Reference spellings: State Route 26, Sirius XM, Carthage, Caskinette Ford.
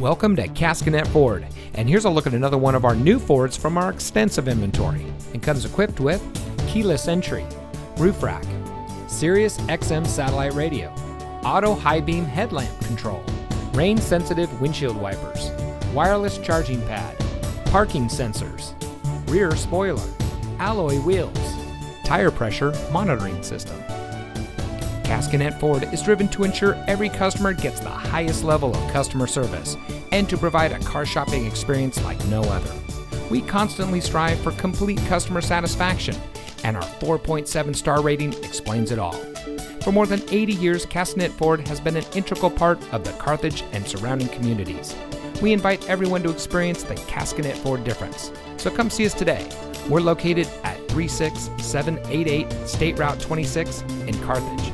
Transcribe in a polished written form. Welcome to Caskinette Ford, and here's a look at another one of our new Fords from our extensive inventory. It comes equipped with keyless entry, roof rack, Sirius XM satellite radio, auto high beam headlamp control, rain sensitive windshield wipers, wireless charging pad, parking sensors, rear spoiler, alloy wheels, tire pressure monitoring system. Caskinette Ford is driven to ensure every customer gets the highest level of customer service and to provide a car shopping experience like no other. We constantly strive for complete customer satisfaction, and our 4.7 star rating explains it all. For more than 80 years, Caskinette Ford has been an integral part of the Carthage and surrounding communities. We invite everyone to experience the Caskinette Ford difference, so come see us today. We're located at 36788 State Route 26 in Carthage.